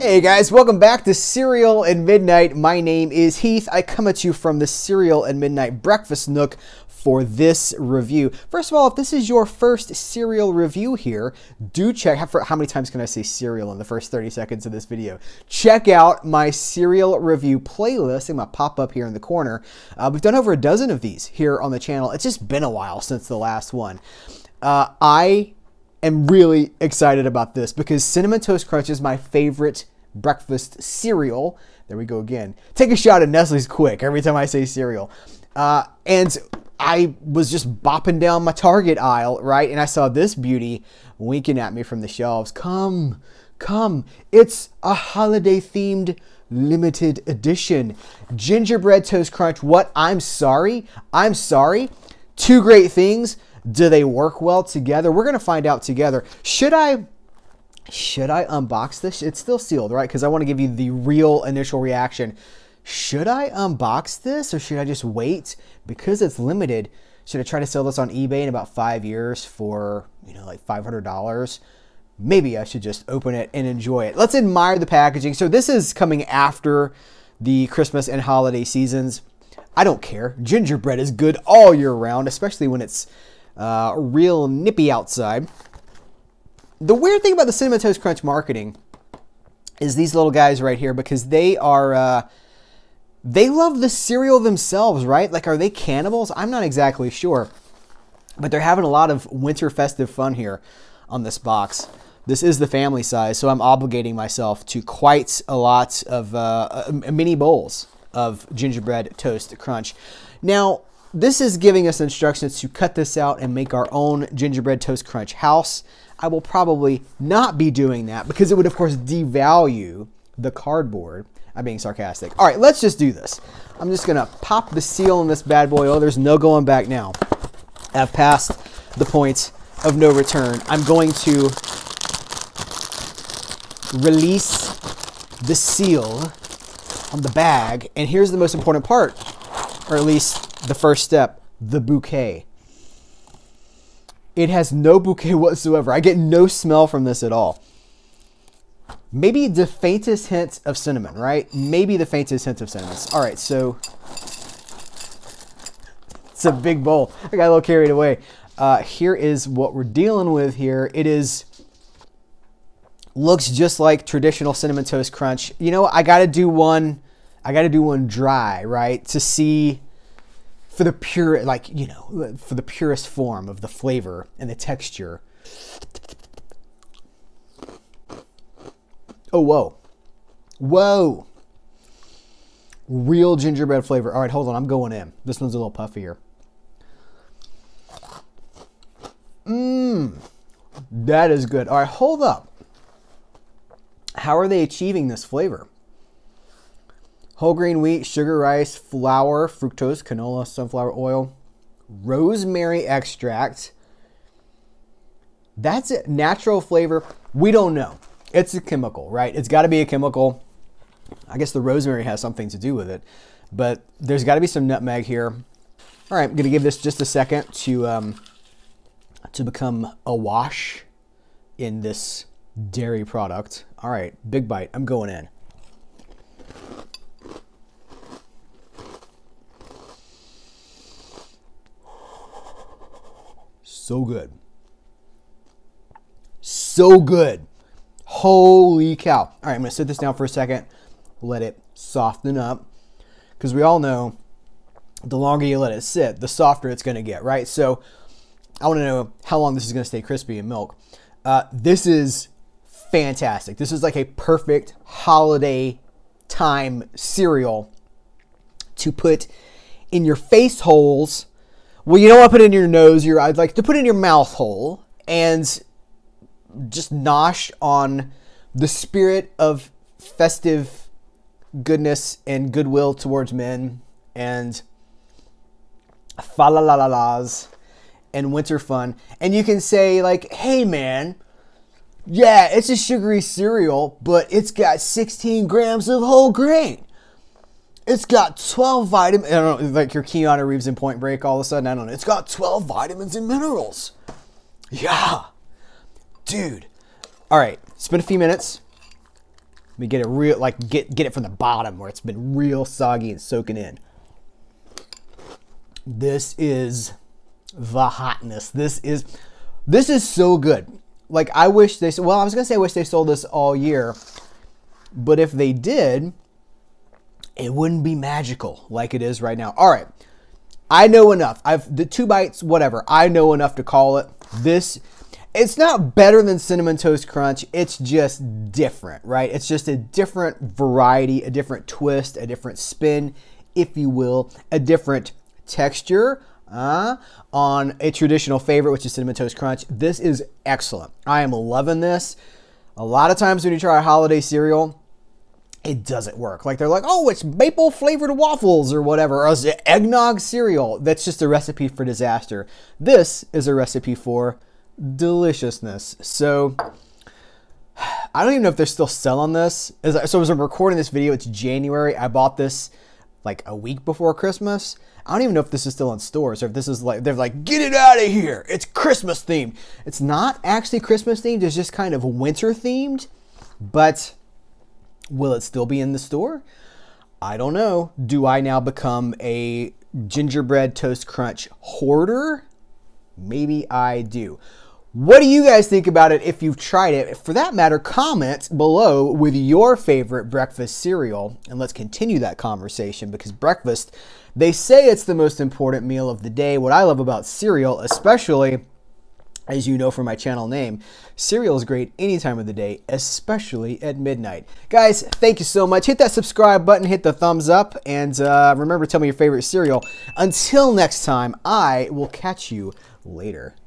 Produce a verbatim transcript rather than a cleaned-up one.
Hey guys, welcome back to Cereal and Midnight. My name is Heath. I come at you from the Cereal and Midnight Breakfast Nook for this review. First of all, if this is your first cereal review here, do check out, for how many times can I say cereal in the first thirty seconds of this video? Check out my cereal review playlist. I'm gonna pop up here in the corner. Uh, we've done over a dozen of these here on the channel. It's just been a while since the last one. Uh, I am really excited about this because Cinnamon Toast Crunch is my favorite breakfast cereal. There we go again. Take a shot at Nestle's quick every time I say cereal. Uh, and I was just bopping down my Target aisle, right? And I saw this beauty winking at me from the shelves. Come, come. It's a holiday-themed limited edition. Gingerbread Toast Crunch. What? I'm sorry. I'm sorry. Two great things. Do they work well together? We're going to find out together. Should I... Should I unbox this? It's still sealed, right? Because I want to give you the real initial reaction. Should I unbox this or should I just wait? Because it's limited, should I try to sell this on eBay in about five years for, you know, like five hundred dollars? Maybe I should just open it and enjoy it. Let's admire the packaging. So this is coming after the Christmas and holiday seasons. I don't care. Gingerbread is good all year round, especially when it's uh, real nippy outside. The weird thing about the Cinnamon Toast Crunch marketing is these little guys right here, because they are, uh, they love the cereal themselves, right? Like, are they cannibals? I'm not exactly sure, but they're having a lot of winter festive fun here on this box. This is the family size, so I'm obligating myself to quite a lot of uh, mini bowls of Gingerbread Toast Crunch. Now, this is giving us instructions to cut this out and make our own Gingerbread Toast Crunch house. I will probably not be doing that because it would, of course, devalue the cardboard. I'm being sarcastic. All right, let's just do this. I'm just gonna pop the seal on this bad boy. Oh, there's no going back now. I've passed the point of no return. I'm going to release the seal on the bag. And here's the most important part, or at least the first step, the bouquet. It has no bouquet whatsoever. I get no smell from this at all. Maybe the faintest hint of cinnamon, right? Maybe the faintest hint of cinnamon. All right, so it's a big bowl. I got a little carried away. Uh, here is what we're dealing with here. It is, looks just like traditional Cinnamon Toast Crunch. You know, I gotta do one, I gotta do one dry, right? To see, for the pure, like, you know, for the purest form of the flavor and the texture. Oh, whoa. Whoa. Real gingerbread flavor. All right, hold on. I'm going in. This one's a little puffier. Mmm. That is good. All right, hold up. How are they achieving this flavor? Whole grain wheat, sugar, rice, flour, fructose, canola, sunflower oil, rosemary extract. That's it. Natural flavor. We don't know. It's a chemical, right? It's got to be a chemical. I guess the rosemary has something to do with it, but there's got to be some nutmeg here. All right, I'm going to give this just a second to, um, to become awash in this dairy product. All right, big bite. I'm going in. So good. So good. Holy cow. All right, I'm going to sit this down for a second, let it soften up, because we all know the longer you let it sit, the softer it's going to get, right? So I want to know how long this is going to stay crispy in milk. Uh, this is fantastic. This is like a perfect holiday time cereal to put in your face holes. Well, you don't want to put it in your nose, your I'd like to put it in your mouth hole and just nosh on the spirit of festive goodness and goodwill towards men and fa la la la las and winter fun. And you can say, like, hey man, yeah, it's a sugary cereal, but it's got sixteen grams of whole grain. It's got twelve vitamins, I don't know, like your Keanu Reeves in Point Break all of a sudden, I don't know. It's got twelve vitamins and minerals. Yeah. Dude. All right, it's been a few minutes. Let me get it real, like get get it from the bottom where it's been real soggy and soaking in. This is the hotness. This is this is so good. Like I wish they well, I was gonna say I wish they sold this all year, but if they did, it wouldn't be magical like it is right now. All right, I know enough. I've the two bites, whatever. I know enough to call it this. It's not better than Cinnamon Toast Crunch. It's just different, right? It's just a different variety, a different twist, a different spin, if you will, a different texture uh, on a traditional favorite, which is Cinnamon Toast Crunch. This is excellent. I am loving this. A lot of times when you try a holiday cereal, it doesn't work. Like they're like, oh, it's maple flavored waffles or whatever, or it's eggnog cereal. That's just a recipe for disaster. This is a recipe for deliciousness. So I don't even know if they're still selling this. As I, so as I'm recording this video, it's January. I bought this like a week before Christmas. I don't even know if this is still in stores or if this is like, they're like, get it out of here. It's Christmas themed. It's not actually Christmas themed. It's just kind of winter themed, but will it still be in the store? I don't know. Do I now become a Gingerbread Toast Crunch hoarder? Maybe I do. What do you guys think about it if you've tried it? For that matter, comment below with your favorite breakfast cereal, and let's continue that conversation, because breakfast, they say it's the most important meal of the day. What I love about cereal, especially, as you know from my channel name, cereal is great any time of the day, especially at midnight. Guys, thank you so much. Hit that subscribe button, hit the thumbs up, and uh, remember, tell me your favorite cereal. Until next time, I will catch you later.